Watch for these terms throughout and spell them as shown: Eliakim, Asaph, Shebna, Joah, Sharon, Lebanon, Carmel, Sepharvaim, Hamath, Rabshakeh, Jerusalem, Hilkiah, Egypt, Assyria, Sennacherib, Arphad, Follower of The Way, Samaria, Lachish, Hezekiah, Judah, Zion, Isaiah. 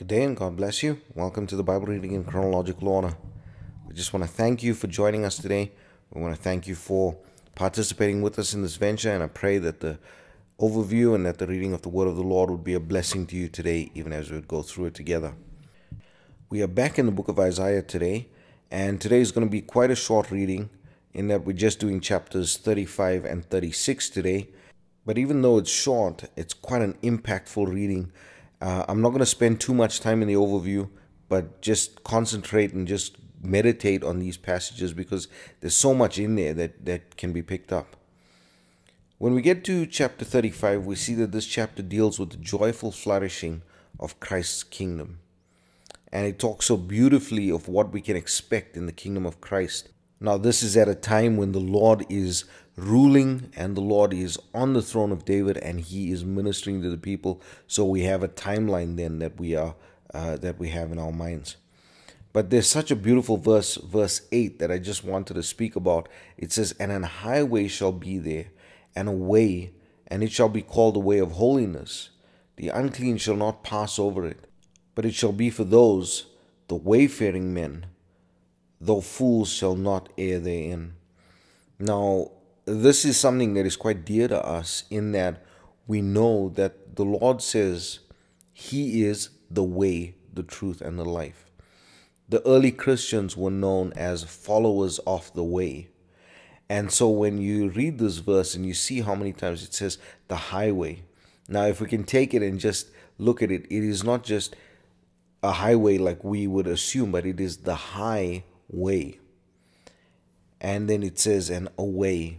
Good day and God bless you. Welcome to the Bible reading in chronological order. We just want to thank you for joining us today. We want to thank you for participating with us in this venture, and I pray that the overview and that the reading of the Word of the Lord would be a blessing to you today, even as we would go through it together. We are back in the book of Isaiah today, and today is going to be quite a short reading in that we're just doing chapters 35 and 36 today. But even though it's short, it's quite an impactful reading. I'm not going to spend too much time in the overview, but just concentrate and just meditate on these passages because there's so much in there that can be picked up. When we get to chapter 35, we see that this chapter deals with the joyful flourishing of Christ's kingdom. And it talks so beautifully of what we can expect in the kingdom of Christ. Now, this is at a time when the Lord is ruling and the Lord is on the throne of David and he is ministering to the people. So we have a timeline then that we have in our minds. But there's such a beautiful verse, verse 8, that I just wanted to speak about. It says, "And an highway shall be there, and a way, and it shall be called the way of holiness. The unclean shall not pass over it, but it shall be for those, the wayfaring men, though fools shall not err therein." Now, this is something that is quite dear to us in that we know that the Lord says He is the way, the truth, and the life. The early Christians were known as followers of the way. And so when you read this verse and you see how many times it says the highway. Now, if we can take it and just look at it, it is not just a highway like we would assume, but it is the high way. And then it says, "and away,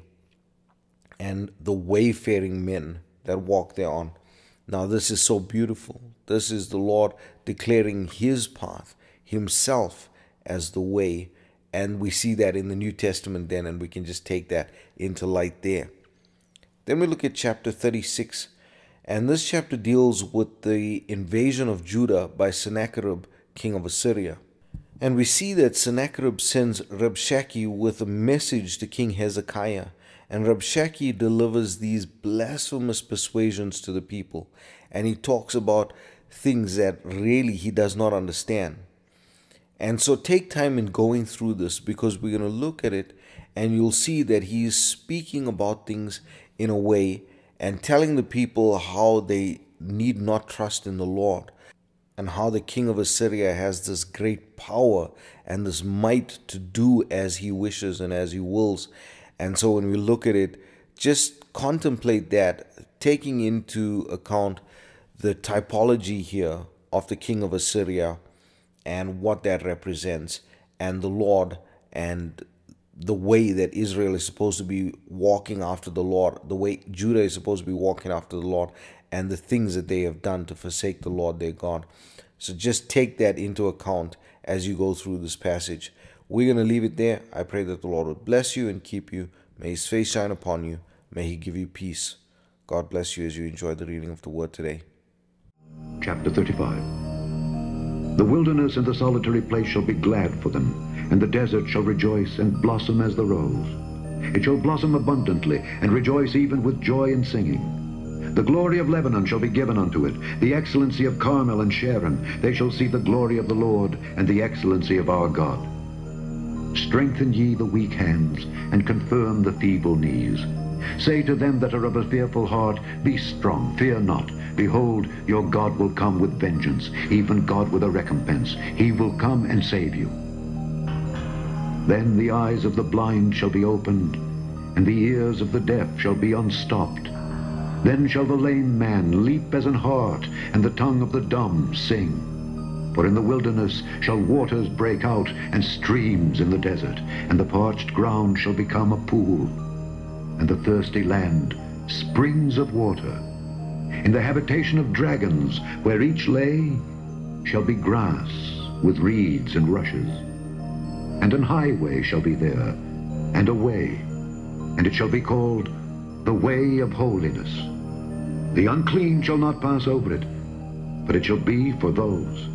and the wayfaring men that walk thereon." Now, this is so beautiful. This is the Lord declaring His path, Himself as the way, and we see that in the New Testament then, and we can just take that into light there. Then we look at chapter 36, and this chapter deals with the invasion of Judah by Sennacherib, king of Assyria. And we see that Sennacherib sends Rabshakeh with a message to King Hezekiah, and Rabshakeh delivers these blasphemous persuasions to the people, and he talks about things that really he does not understand. And so take time in going through this because we're going to look at it and you'll see that he is speaking about things in a way and telling the people how they need not trust in the Lord and how the king of Assyria has this great power and this might to do as he wishes and as he wills. And so when we look at it, just contemplate that, taking into account the typology here of the king of Assyria and what that represents, and the Lord and the way that Israel is supposed to be walking after the Lord, the way Judah is supposed to be walking after the Lord, and the things that they have done to forsake the Lord their God. So just take that into account as you go through this passage. We're going to leave it there. I pray that the Lord will bless you and keep you. May His face shine upon you. May He give you peace. God bless you as you enjoy the reading of the Word today. Chapter 35. The wilderness and the solitary place shall be glad for them, and the desert shall rejoice and blossom as the rose. It shall blossom abundantly, and rejoice even with joy and singing. The glory of Lebanon shall be given unto it, the excellency of Carmel and Sharon. They shall see the glory of the Lord, and the excellency of our God. Strengthen ye the weak hands, and confirm the feeble knees. Say to them that are of a fearful heart, "Be strong, fear not. Behold, your God will come with vengeance, even God with a recompense. He will come and save you." Then the eyes of the blind shall be opened, and the ears of the deaf shall be unstopped. Then shall the lame man leap as an hart, and the tongue of the dumb sing. For in the wilderness shall waters break out, and streams in the desert, and the parched ground shall become a pool, and the thirsty land springs of water. In the habitation of dragons, where each lay, shall be grass with reeds and rushes. And an highway shall be there, and a way, and it shall be called the way of holiness. The unclean shall not pass over it, but it shall be for those.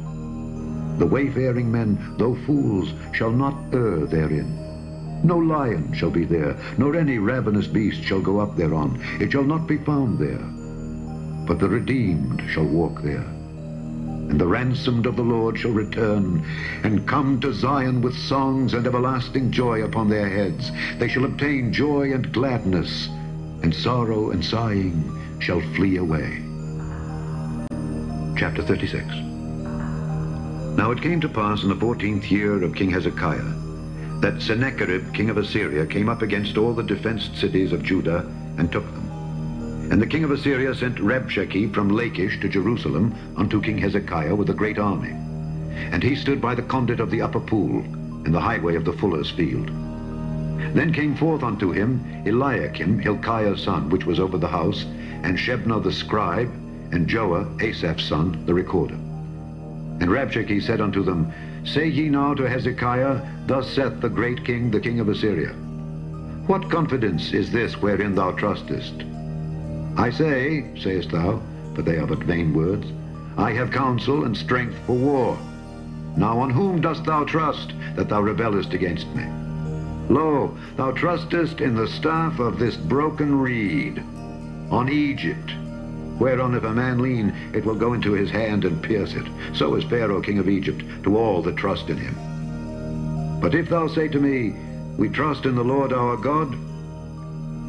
The wayfaring men, though fools, shall not err therein. No lion shall be there, nor any ravenous beast shall go up thereon. It shall not be found there, but the redeemed shall walk there. And the ransomed of the Lord shall return and come to Zion with songs and everlasting joy upon their heads. They shall obtain joy and gladness, and sorrow and sighing shall flee away. Chapter 36. Now it came to pass in the 14th year of King Hezekiah, that Sennacherib, king of Assyria, came up against all the defenced cities of Judah and took them. And the king of Assyria sent Rabshakeh from Lachish to Jerusalem unto King Hezekiah with a great army. And he stood by the conduit of the upper pool, in the highway of the fuller's field. Then came forth unto him Eliakim, Hilkiah's son, which was over the house, and Shebna the scribe, and Joah, Asaph's son, the recorder. And Rabshakeh said unto them, Say ye now to Hezekiah, Thus saith the great king, the king of Assyria, What confidence is this wherein thou trustest? I say, sayest thou, but they are but vain words, I have counsel and strength for war. Now on whom dost thou trust, that thou rebellest against me? Lo, thou trustest in the staff of this broken reed, on Egypt, whereon if a man lean, it will go into his hand and pierce it. So is Pharaoh king of Egypt to all that trust in him. But if thou say to me, We trust in the Lord our God,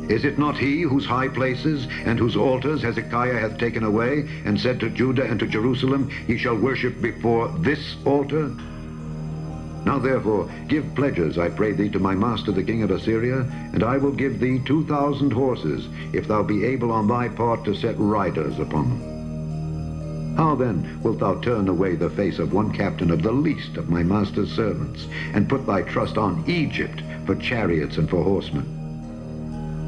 is it not he whose high places and whose altars Hezekiah hath taken away, and said to Judah and to Jerusalem, Ye shall worship before this altar? Now therefore give pledges, I pray thee, to my master the king of Assyria, and I will give thee 2,000 horses, if thou be able on thy part to set riders upon them. How then wilt thou turn away the face of one captain of the least of my master's servants, and put thy trust on Egypt for chariots and for horsemen?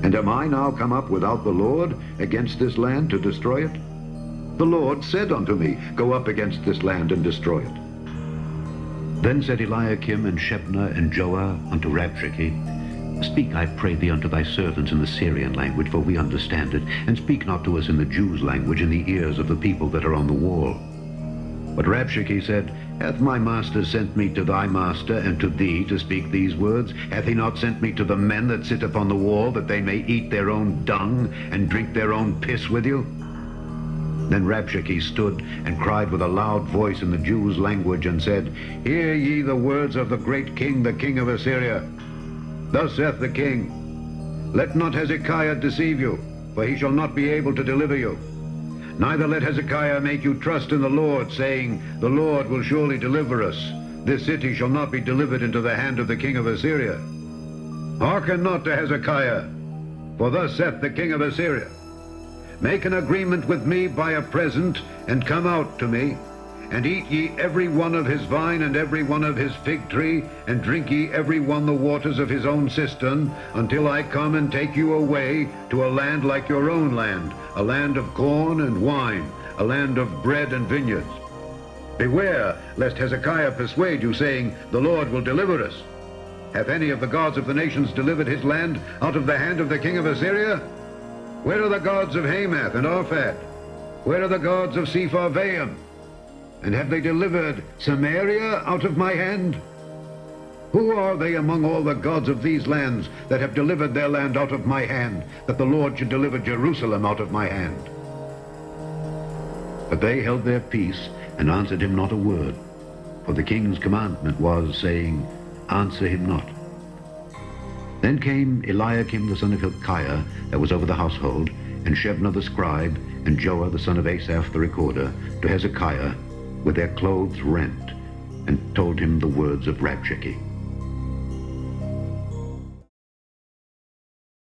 And am I now come up without the Lord against this land to destroy it? The Lord said unto me, Go up against this land and destroy it. Then said Eliakim and Shebna and Joah unto Rabshakeh, Speak, I pray thee, unto thy servants in the Syrian language, for we understand it, and speak not to us in the Jews' language, in the ears of the people that are on the wall. But Rabshakeh said, Hath my master sent me to thy master, and to thee, to speak these words? Hath he not sent me to the men that sit upon the wall, that they may eat their own dung, and drink their own piss with you? Then Rabshakeh stood, and cried with a loud voice in the Jews' language, and said, Hear ye the words of the great king, the king of Assyria. Thus saith the king, Let not Hezekiah deceive you, for he shall not be able to deliver you. Neither let Hezekiah make you trust in the Lord, saying, The Lord will surely deliver us. This city shall not be delivered into the hand of the king of Assyria. Hearken not to Hezekiah, for thus saith the king of Assyria, Make an agreement with me by a present, and come out to me, and eat ye every one of his vine and every one of his fig tree, and drink ye every one the waters of his own cistern, until I come and take you away to a land like your own land, a land of corn and wine, a land of bread and vineyards. Beware, lest Hezekiah persuade you, saying, The Lord will deliver us. Hath any of the gods of the nations delivered his land out of the hand of the king of Assyria? Where are the gods of Hamath and Arphad? Where are the gods of Sepharvaim? And have they delivered Samaria out of my hand? Who are they among all the gods of these lands that have delivered their land out of my hand, that the Lord should deliver Jerusalem out of my hand? But they held their peace and answered him not a word, for the king's commandment was, saying, Answer him not. Then came Eliakim the son of Hilkiah, that was over the household, and Shebna the scribe, and Joah the son of Asaph the recorder, to Hezekiah, with their clothes rent, and told him the words of Rabshakeh.